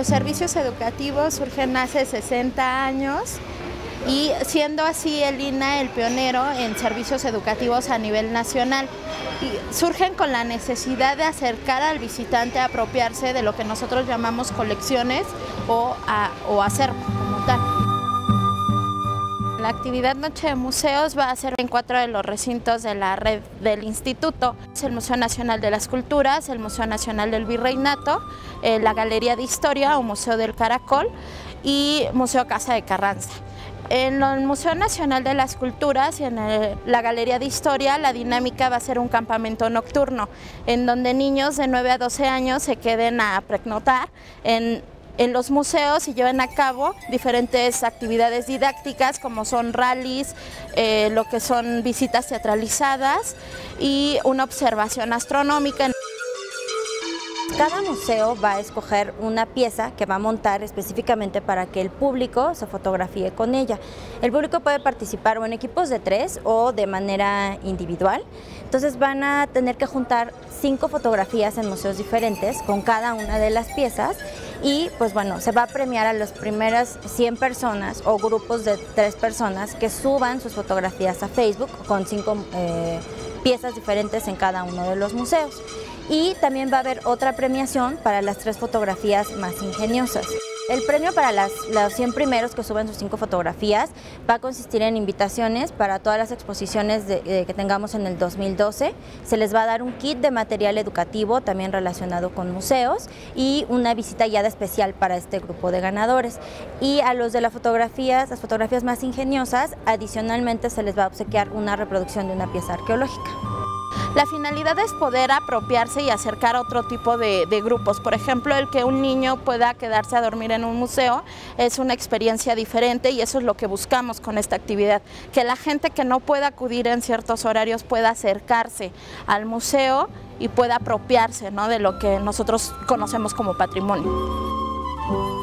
los servicios educativos surgen hace 60 años y siendo así el INAH el pionero en servicios educativos a nivel nacional. Y surgen con la necesidad de acercar al visitante a apropiarse de lo que nosotros llamamos colecciones o acervo como tal. La actividad Noche de Museos va a ser en 4 de los recintos de la red del instituto. Es el Museo Nacional de las Culturas, el Museo Nacional del Virreinato, la Galería de Historia o Museo del Caracol y Museo Casa de Carranza. En el Museo Nacional de las Culturas y en la Galería de Historia, la dinámica va a ser un campamento nocturno, en donde niños de 9 a 12 años se queden a pernoctar en los museos y lleven a cabo diferentes actividades didácticas como son rallies, lo que son visitas teatralizadas y una observación astronómica. Cada museo va a escoger una pieza que va a montar específicamente para que el público se fotografíe con ella. El público puede participar o en equipos de 3 o de manera individual. Entonces van a tener que juntar 5 fotografías en museos diferentes con cada una de las piezas y pues bueno, se va a premiar a las primeras 100 personas o grupos de 3 personas que suban sus fotografías a Facebook con 5 piezas diferentes en cada uno de los museos. Y también va a haber otra premiación para las 3 fotografías más ingeniosas. El premio para los 100 primeros que suban sus 5 fotografías va a consistir en invitaciones para todas las exposiciones que tengamos en el 2012. Se les va a dar un kit de material educativo también relacionado con museos y una visita guiada especial para este grupo de ganadores. Y a los de las fotografías más ingeniosas, adicionalmente se les va a obsequiar una reproducción de una pieza arqueológica. La finalidad es poder apropiarse y acercar otro tipo de grupos. Por ejemplo, el que un niño pueda quedarse a dormir en un museo es una experiencia diferente y eso es lo que buscamos con esta actividad, que la gente que no pueda acudir en ciertos horarios pueda acercarse al museo y pueda apropiarse, ¿no?, de lo que nosotros conocemos como patrimonio.